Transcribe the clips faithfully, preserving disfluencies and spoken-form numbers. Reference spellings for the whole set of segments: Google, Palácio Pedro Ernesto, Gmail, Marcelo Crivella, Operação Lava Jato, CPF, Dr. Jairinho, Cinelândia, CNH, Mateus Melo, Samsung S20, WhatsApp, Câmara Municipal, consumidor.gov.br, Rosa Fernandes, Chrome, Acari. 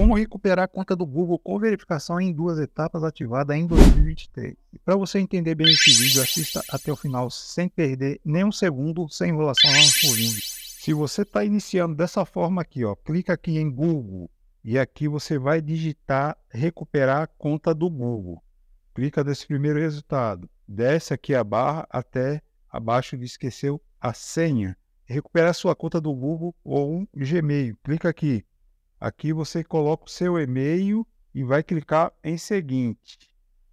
Como recuperar a conta do Google com verificação em duas etapas ativada em dois mil e vinte e três. E para você entender bem esse vídeo, assista até o final sem perder nem um segundo, sem enrolação lá no furinho. Se você está iniciando dessa forma aqui, ó, clica aqui em Google e aqui você vai digitar recuperar a conta do Google. Clica nesse primeiro resultado, desce aqui a barra até abaixo de esqueceu a senha. Recuperar sua conta do Google ou um Gmail. Clica aqui. Aqui você coloca o seu e-mail e vai clicar em seguinte.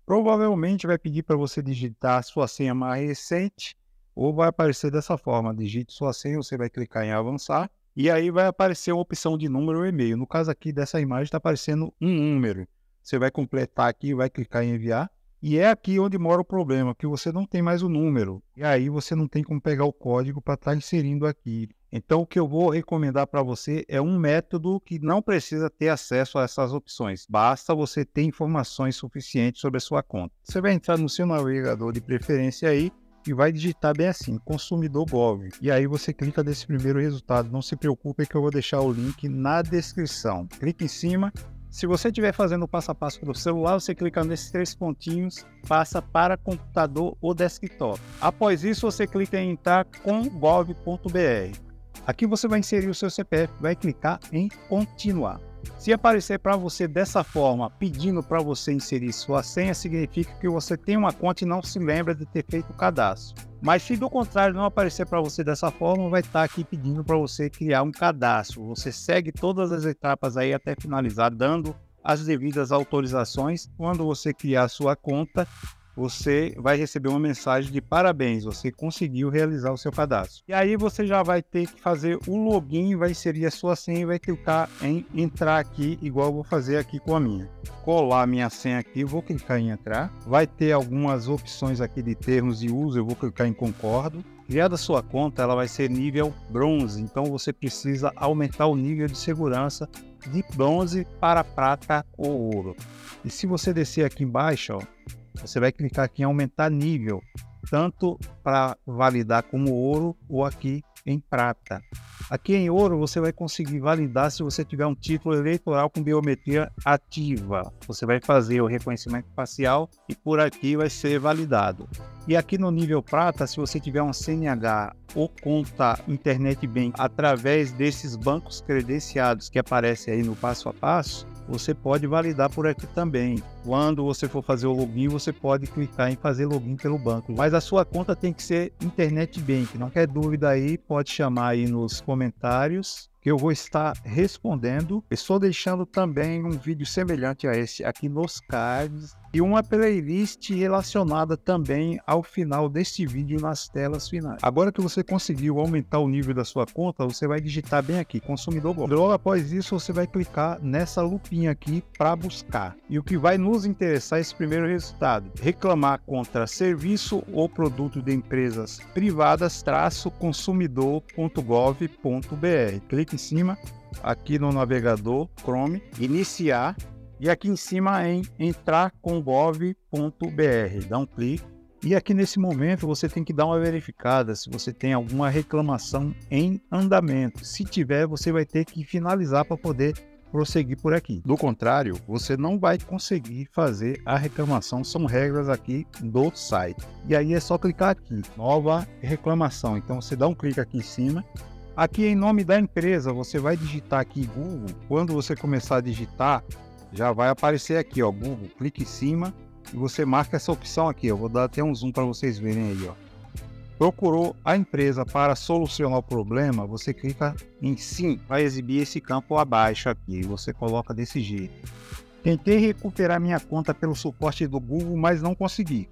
Provavelmente vai pedir para você digitar a sua senha mais recente ou vai aparecer dessa forma. Digite sua senha, você vai clicar em avançar e aí vai aparecer uma opção de número ou e-mail. No caso aqui dessa imagem está aparecendo um número. Você vai completar aqui, vai clicar em enviar e é aqui onde mora o problema, que você não tem mais o número e aí você não tem como pegar o código para estar inserindo aqui. Então, o que eu vou recomendar para você é um método que não precisa ter acesso a essas opções. Basta você ter informações suficientes sobre a sua conta. Você vai entrar no seu navegador de preferência aí e vai digitar bem assim, consumidor ponto gov. E aí você clica nesse primeiro resultado. Não se preocupe que eu vou deixar o link na descrição. Clique em cima. Se você estiver fazendo o passo a passo pelo celular, você clica nesses três pontinhos, passa para computador ou desktop. Após isso, você clica em entrar com gov ponto br. Aqui você vai inserir o seu C P F, vai clicar em continuar. Se aparecer para você dessa forma, pedindo para você inserir sua senha, significa que você tem uma conta e não se lembra de ter feito o cadastro. Mas se do contrário não aparecer para você dessa forma, vai estar aqui pedindo para você criar um cadastro. Você segue todas as etapas aí até finalizar, dando as devidas autorizações. Quando você criar a sua conta, você vai receber uma mensagem de parabéns, você conseguiu realizar o seu cadastro. E aí você já vai ter que fazer o login, vai inserir a sua senha e vai clicar em entrar aqui, igual eu vou fazer aqui com a minha. Colar a minha senha aqui, vou clicar em entrar. Vai ter algumas opções aqui de termos de uso, eu vou clicar em concordo. Criada a sua conta, ela vai ser nível bronze, então você precisa aumentar o nível de segurança de bronze para prata ou ouro. E se você descer aqui embaixo, ó, você vai clicar aqui em aumentar nível, tanto para validar como ouro ou aqui em prata. Aqui em ouro você vai conseguir validar se você tiver um título eleitoral com biometria ativa. Você vai fazer o reconhecimento facial e por aqui vai ser validado. E aqui no nível prata, se você tiver um C N H ou conta internet bank através desses bancos credenciados que aparecem aí no passo a passo, você pode validar por aqui também. Quando você for fazer o login, você pode clicar em fazer login pelo banco. Mas a sua conta tem que ser internet bank. Não quer dúvida aí, pode chamar aí nos comentários que eu vou estar respondendo. Estou deixando também um vídeo semelhante a esse aqui nos cards. E uma playlist relacionada também ao final deste vídeo nas telas finais. Agora que você conseguiu aumentar o nível da sua conta, você vai digitar bem aqui, consumidor ponto gov. Logo após isso, você vai clicar nessa lupinha aqui para buscar. E o que vai nos interessar é esse primeiro resultado. Reclamar contra serviço ou produto de empresas privadas, traço consumidor ponto gov ponto br. Clique em cima, aqui no navegador Chrome, iniciar. E aqui em cima em entrar com gov ponto br, dá um clique. E aqui nesse momento você tem que dar uma verificada se você tem alguma reclamação em andamento. Se tiver, você vai ter que finalizar para poder prosseguir por aqui. Do contrário, você não vai conseguir fazer a reclamação. São regras aqui do site. E aí é só clicar aqui, nova reclamação. Então você dá um clique aqui em cima. Aqui em nome da empresa, você vai digitar aqui Google. Quando você começar a digitar, já vai aparecer aqui, ó, Google, clique em cima e você marca essa opção aqui. Eu vou dar até um zoom para vocês verem aí, ó. Procurou a empresa para solucionar o problema, você clica em sim, vai exibir esse campo abaixo aqui, você coloca desse jeito. Tentei recuperar minha conta pelo suporte do Google, mas não consegui.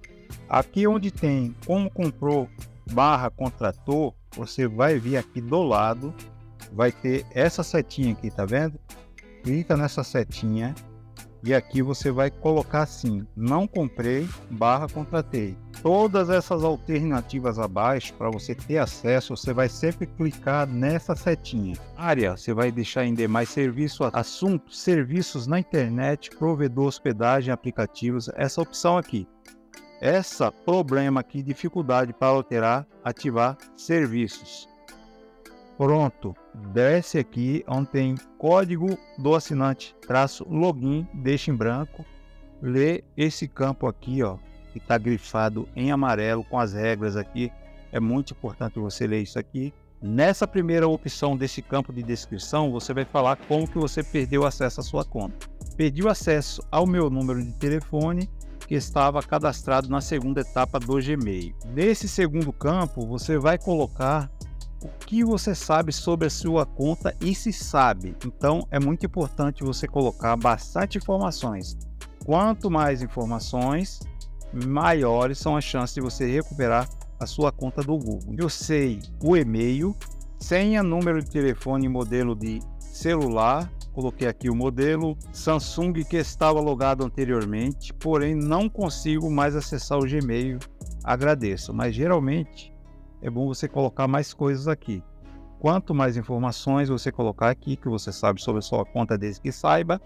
Aqui onde tem como comprou barra contratou, você vai vir aqui do lado, vai ter essa setinha aqui, tá vendo? Clica nessa setinha e aqui você vai colocar assim, não comprei, barra contratei. Todas essas alternativas abaixo, para você ter acesso, você vai sempre clicar nessa setinha. Área, você vai deixar em demais serviço, assunto, serviços na internet, provedor, hospedagem, aplicativos, essa opção aqui. Essa problema aqui, dificuldade para alterar, ativar serviços. Pronto, desce aqui onde tem código do assinante, traço login, deixa em branco, lê esse campo aqui, ó, que está grifado em amarelo com as regras aqui. É muito importante você ler isso aqui. Nessa primeira opção desse campo de descrição, você vai falar como que você perdeu acesso à sua conta. Perdi o acesso ao meu número de telefone que estava cadastrado na segunda etapa do Gmail. Nesse segundo campo, você vai colocar o que você sabe sobre a sua conta e se sabe. Então, é muito importante você colocar bastante informações. Quanto mais informações, maiores são as chances de você recuperar a sua conta do Google. Eu sei o e-mail, senha, número de telefone e modelo de celular. Coloquei aqui o modelo Samsung que estava logado anteriormente, porém não consigo mais acessar o Gmail. Agradeço, mas geralmente é bom você colocar mais coisas aqui. Quanto mais informações você colocar aqui que você sabe sobre a sua conta desde que saiba,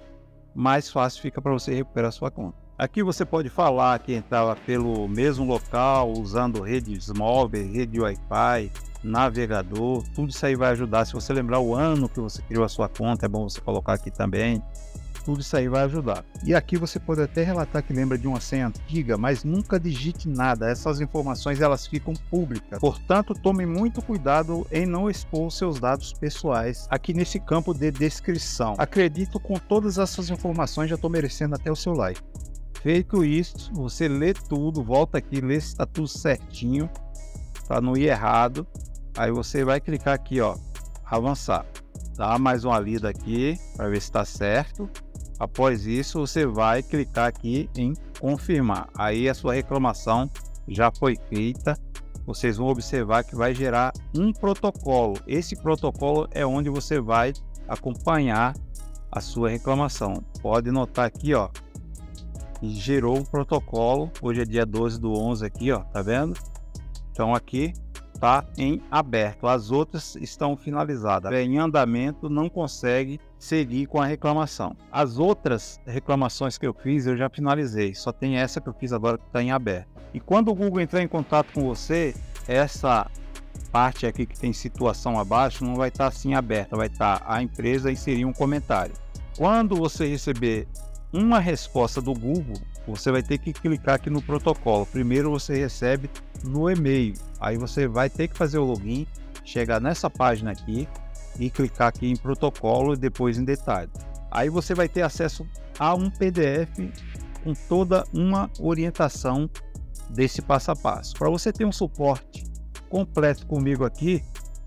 mais fácil fica para você recuperar a sua conta. Aqui você pode falar que entrava pelo mesmo local, usando redes móveis, rede Wi-Fi, navegador. Tudo isso aí vai ajudar. Se você lembrar o ano que você criou a sua conta, é bom você colocar aqui também. Tudo isso aí vai ajudar. E aqui você pode até relatar que lembra de uma senha antiga, mas nunca digite nada. Essas informações elas ficam públicas. Portanto, tome muito cuidado em não expor seus dados pessoais aqui nesse campo de descrição. Acredito com todas essas informações já estou merecendo até o seu like. Feito isso, você lê tudo, volta aqui, lê se está tudo certinho, para não ir errado. Aí você vai clicar aqui, ó, avançar. Dá mais uma lida aqui, para ver se está certo. Após isso, você vai clicar aqui em confirmar. Aí a sua reclamação já foi feita. Vocês vão observar que vai gerar um protocolo. Esse protocolo é onde você vai acompanhar a sua reclamação. Pode notar aqui, ó. E gerou um protocolo, hoje é dia doze do onze aqui, ó, tá vendo? Então aqui tá em aberto, as outras estão finalizadas, é em andamento, não consegue seguir com a reclamação. As outras reclamações que eu fiz eu já finalizei, só tem essa que eu fiz agora que está em aberto. E quando o Google entrar em contato com você, essa parte aqui que tem situação abaixo não vai estar assim aberta, vai estar a empresa inserir um comentário. Quando você receber uma resposta do Google, você vai ter que clicar aqui no protocolo. Primeiro você recebe no e-mail, aí você vai ter que fazer o login, chegar nessa página aqui e clicar aqui em protocolo e depois em detalhe. Aí você vai ter acesso a um P D F com toda uma orientação desse passo a passo. Para você ter um suporte completo comigo aqui,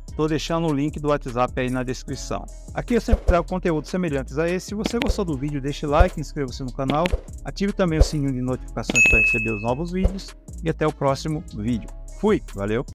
estou deixando o link do WhatsApp aí na descrição. Aqui eu sempre trago conteúdos semelhantes a esse. Se você gostou do vídeo, deixe like, inscreva-se no canal, ative também o sininho de notificações para receber os novos vídeos e até o próximo vídeo. Fui, valeu!